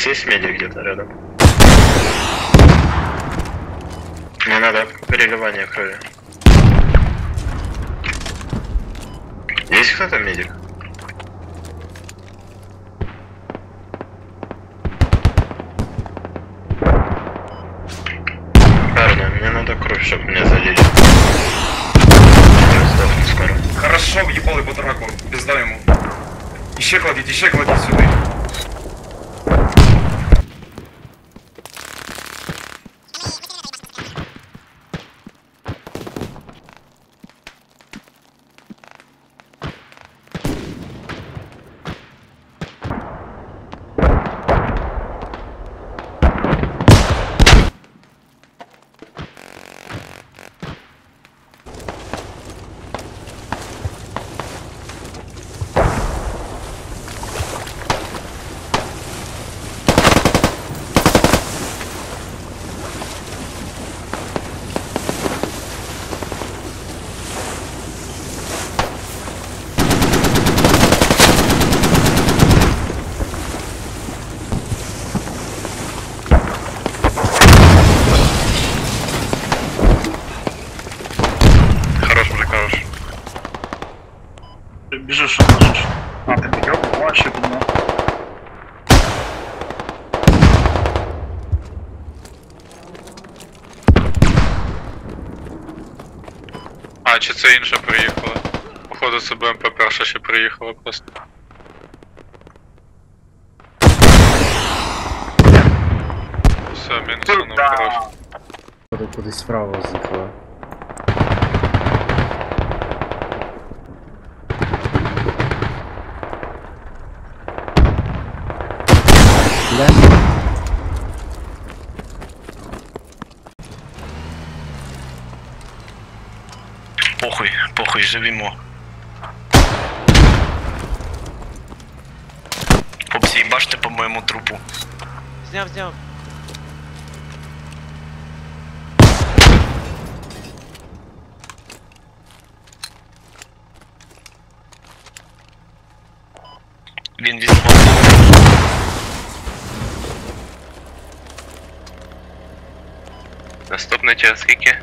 нас есть медик где-то рядом? Мне надо переливание крови. Есть кто-то медик? Парни, мне надо кровь, чтобы меня задели. Хорошо, въебал его драку, пизда ему. Еще кладить сюда. А, чи це інша приїхала? Походу це БМП перша ще приїхала просто. Все, мінус воно хороше. Походу кудись справа зникла. Похуй, похуй, живімо. Попсі, їбаште по моєму трупу. Зняв, зняв. Він відбував. Наступний час скільки?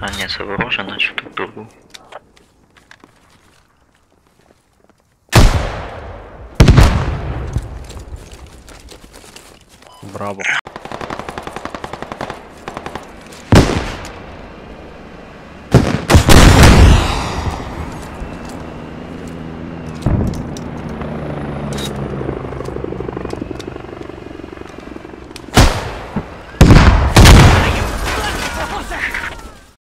А нет, это вооружено, что-то другое. Браво.